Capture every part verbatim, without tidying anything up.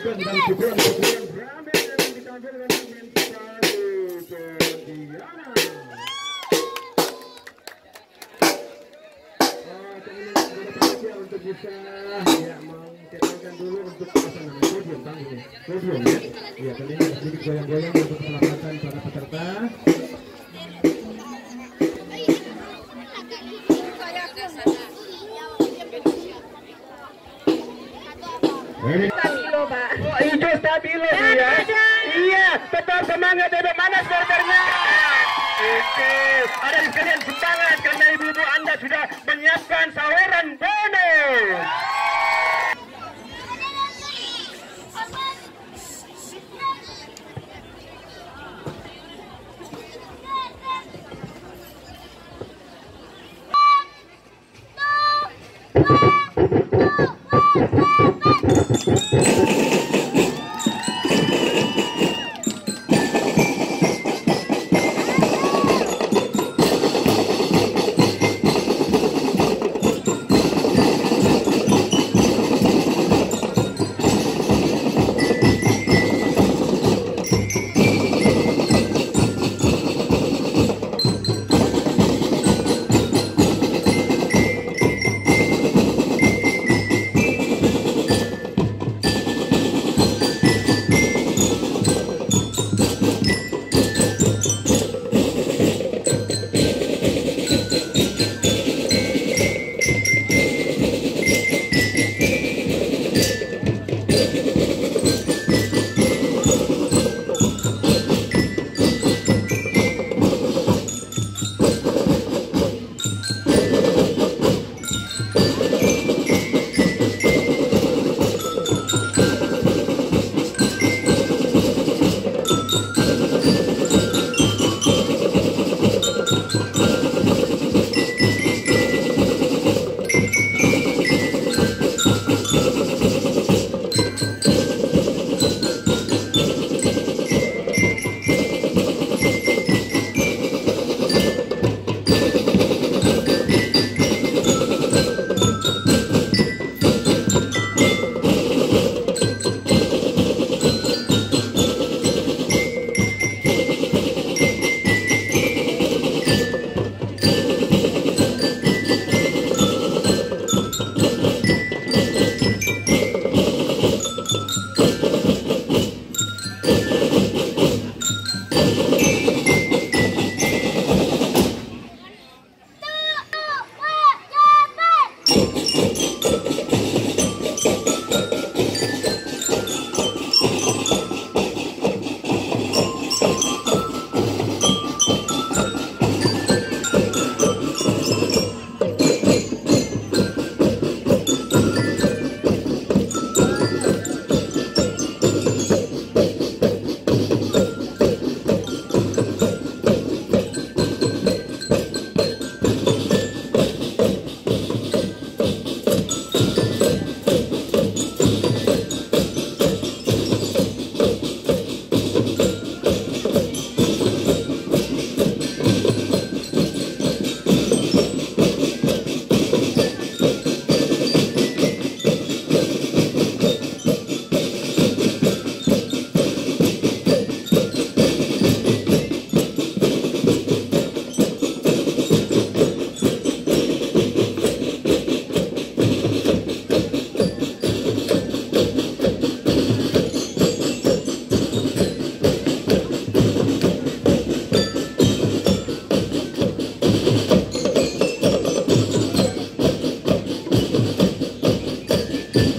untuk kita ya mengkecilkan dulu untuk pasangan podium tangguh podium ya. Ya tentunya sedikit goyang-goyang untuk keselamatan para peserta. Stabilo pak, itu stabilo ya. Iya, tetap semangat bebek panas bordernya. Oke, ada di sekalian semangat karena ibu-ibu anda sudah menyiapkan saweran bonus.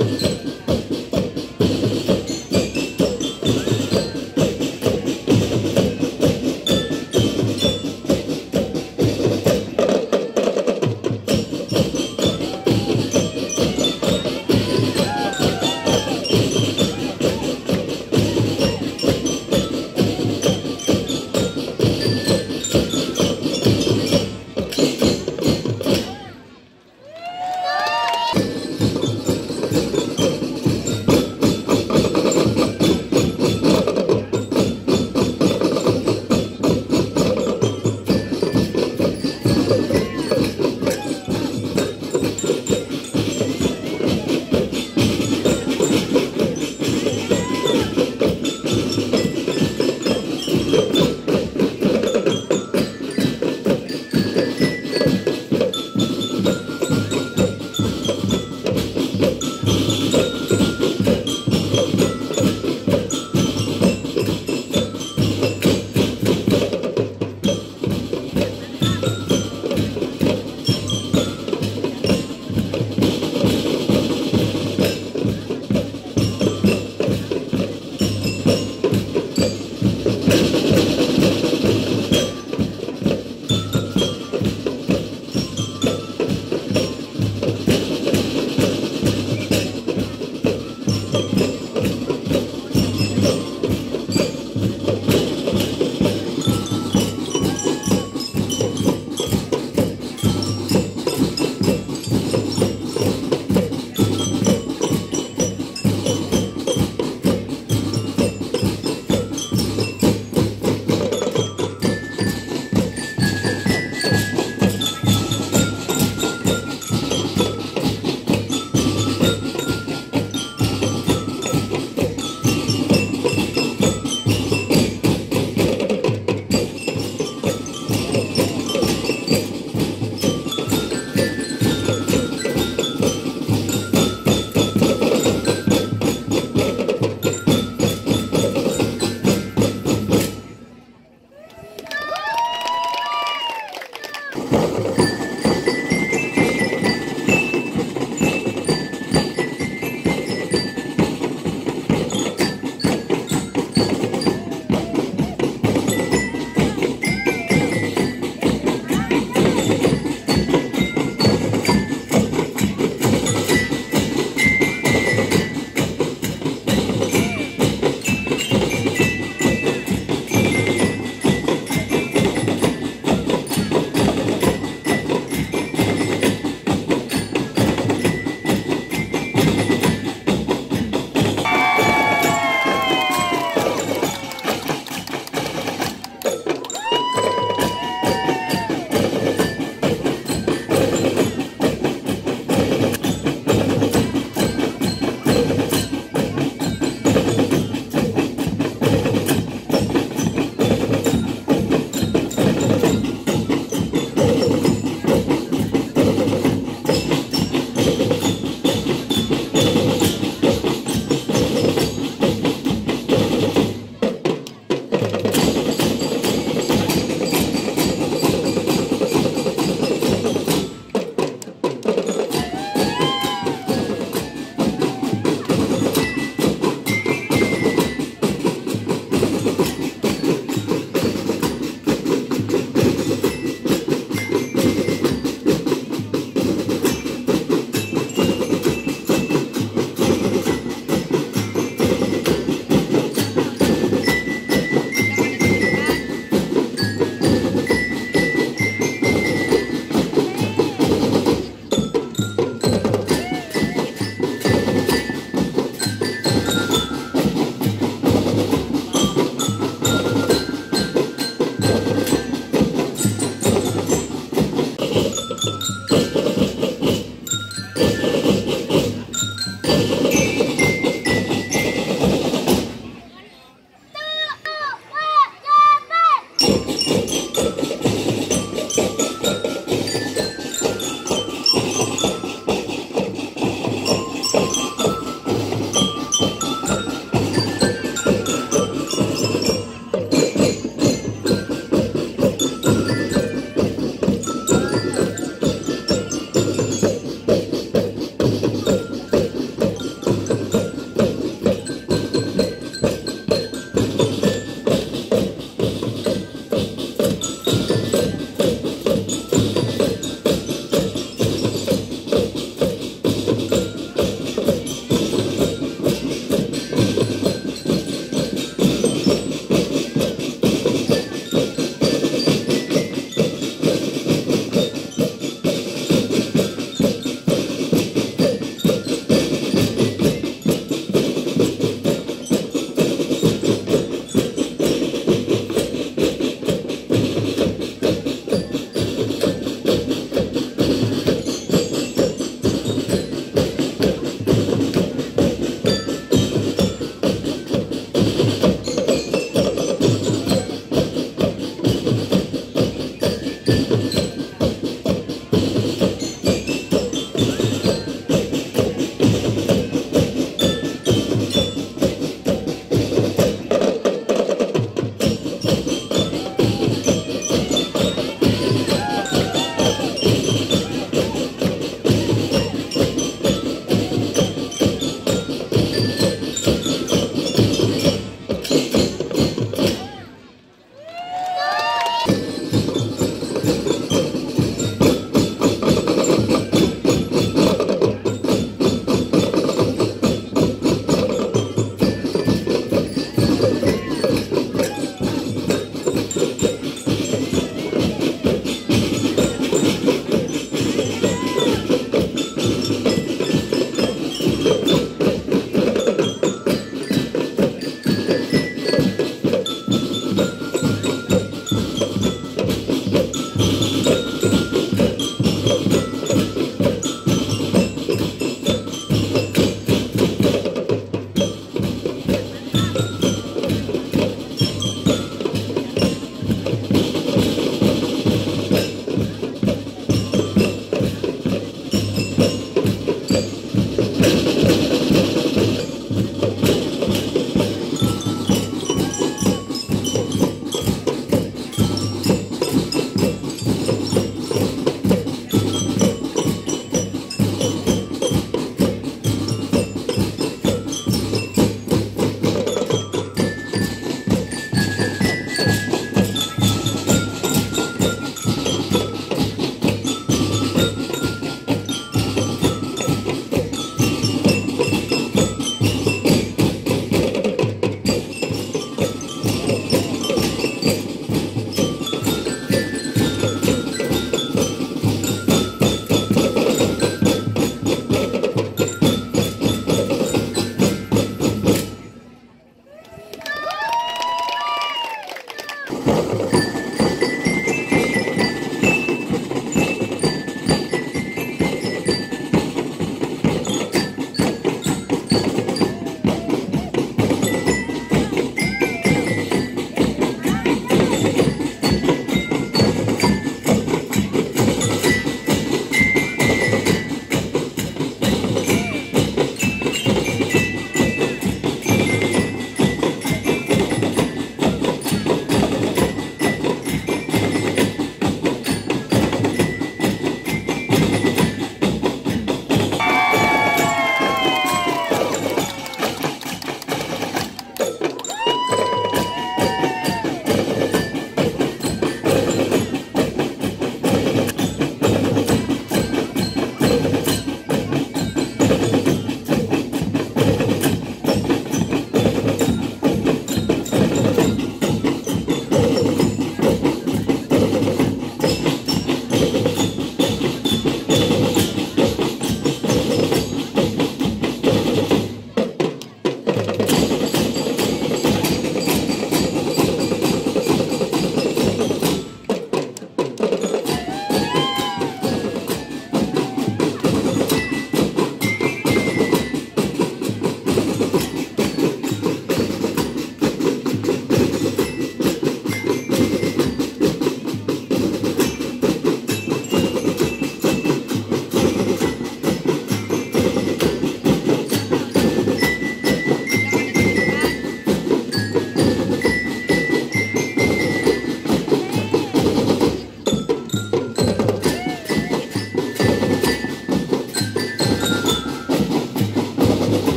Thank you.